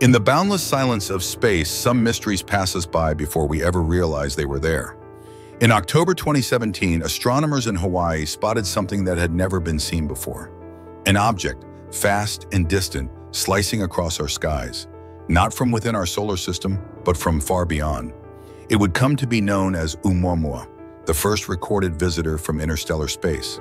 In the boundless silence of space, some mysteries pass us by before we ever realize they were there. In October 2017, astronomers in Hawaii spotted something that had never been seen before. An object, fast and distant, slicing across our skies, not from within our solar system, but from far beyond. It would come to be known as 'Oumuamua, the first recorded visitor from interstellar space.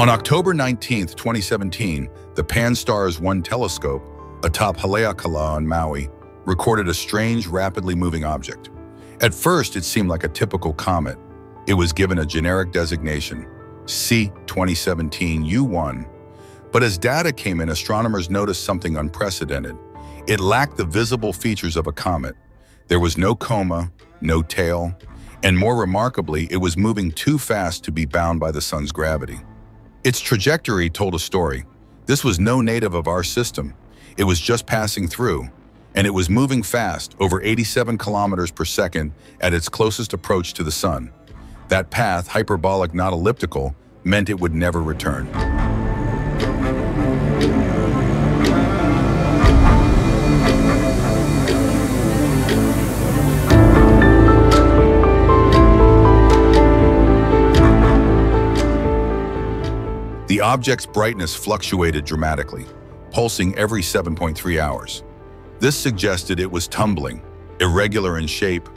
On October 19, 2017, the Pan-STARRS-1 telescope atop Haleakala on Maui recorded a strange, rapidly moving object. At first, it seemed like a typical comet. It was given a generic designation, C2017U1. But as data came in, astronomers noticed something unprecedented. It lacked the visible features of a comet. There was no coma, no tail, and more remarkably, it was moving too fast to be bound by the sun's gravity. Its trajectory told a story. This was no native of our system. It was just passing through, and it was moving fast, over 87 kilometers per second at its closest approach to the sun. That path, hyperbolic not elliptical, meant it would never return. The object's brightness fluctuated dramatically, pulsing every 7.3 hours. This suggested it was tumbling, irregular in shape,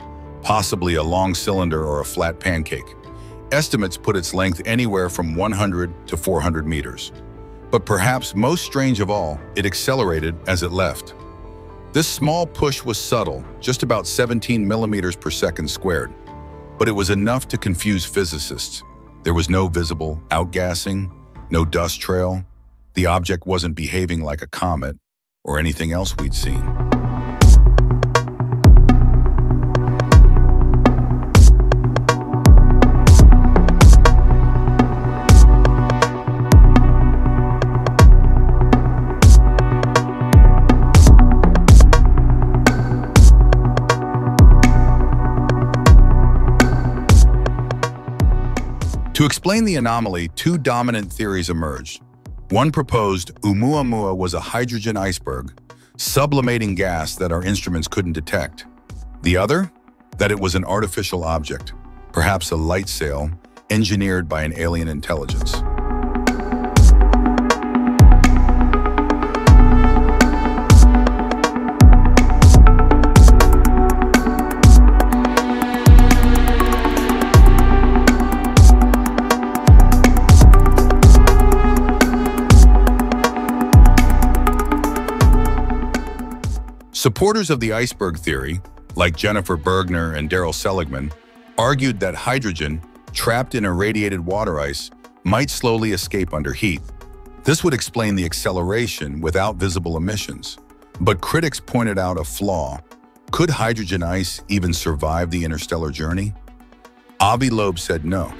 possibly a long cylinder or a flat pancake. Estimates put its length anywhere from 100 to 400 meters. But perhaps most strange of all, it accelerated as it left. This small push was subtle, just about 17 millimeters per second squared. But it was enough to confuse physicists. There was no visible outgassing, no dust trail. The object wasn't behaving like a comet or anything else we'd seen. To explain the anomaly, two dominant theories emerged. One proposed 'Oumuamua was a hydrogen iceberg, sublimating gas that our instruments couldn't detect. The other, that it was an artificial object, perhaps a light sail, engineered by an alien intelligence. Supporters of the iceberg theory, like Jennifer Bergner and Daryl Seligman, argued that hydrogen, trapped in irradiated water ice, might slowly escape under heat. This would explain the acceleration without visible emissions. But critics pointed out a flaw. Could hydrogen ice even survive the interstellar journey? Avi Loeb said no.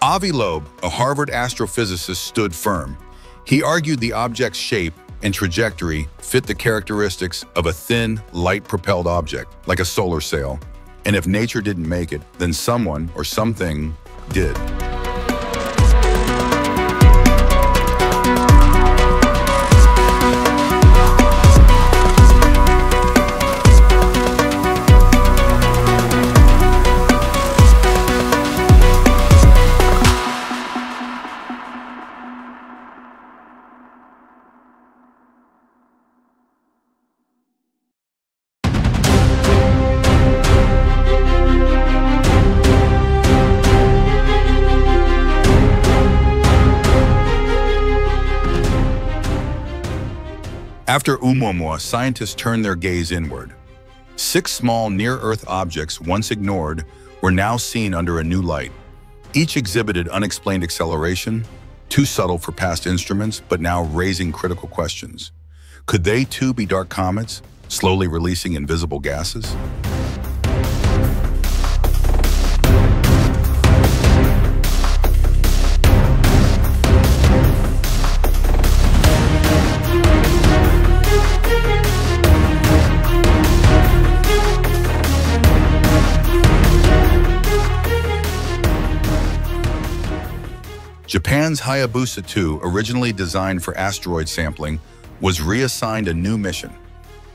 Avi Loeb, a Harvard astrophysicist, stood firm. He argued the object's shape and trajectory fit the characteristics of a thin, light-propelled object, like a solar sail. And if nature didn't make it, then someone or something did. After 'Oumuamua, scientists turned their gaze inward. 6 small near-Earth objects, once ignored, were now seen under a new light. Each exhibited unexplained acceleration, too subtle for past instruments, but now raising critical questions. Could they too be dark comets, slowly releasing invisible gases? Japan's Hayabusa 2, originally designed for asteroid sampling, was reassigned a new mission.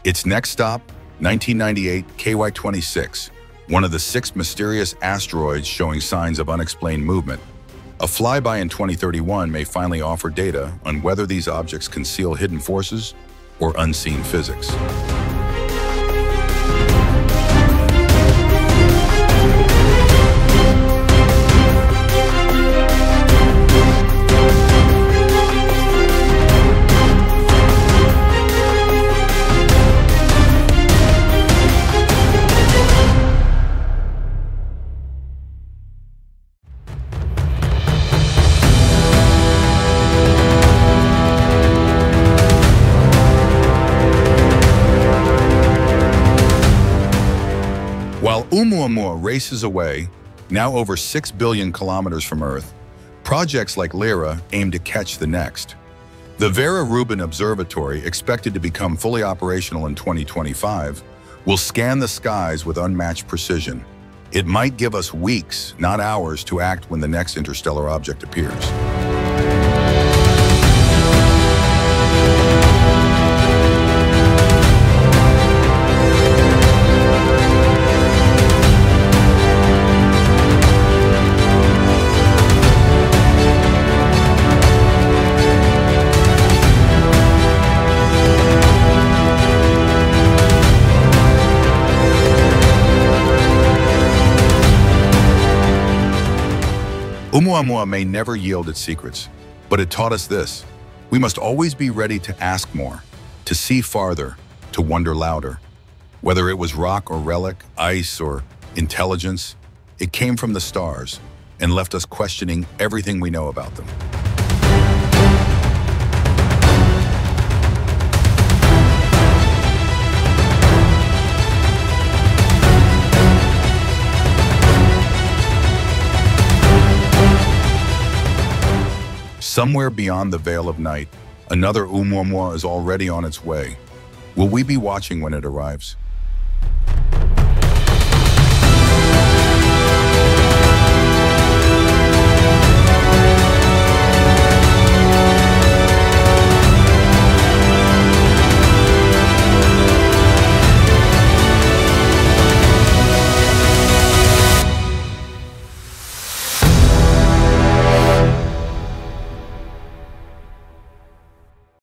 Its next stop, 1998 KY26, one of the 6 mysterious asteroids showing signs of unexplained movement. A flyby in 2031 may finally offer data on whether these objects conceal hidden forces or unseen physics. While 'Oumuamua races away, now over 6 billion kilometers from Earth, projects like Lyra aim to catch the next. The Vera Rubin Observatory, expected to become fully operational in 2025, will scan the skies with unmatched precision. It might give us weeks, not hours, to act when the next interstellar object appears. Oumuamua may never yield its secrets, but it taught us this: we must always be ready to ask more, to see farther, to wonder louder. Whether it was rock or relic, ice or intelligence, it came from the stars and left us questioning everything we know about them. Somewhere beyond the veil of night, another 'Oumuamua is already on its way. Will we be watching when it arrives?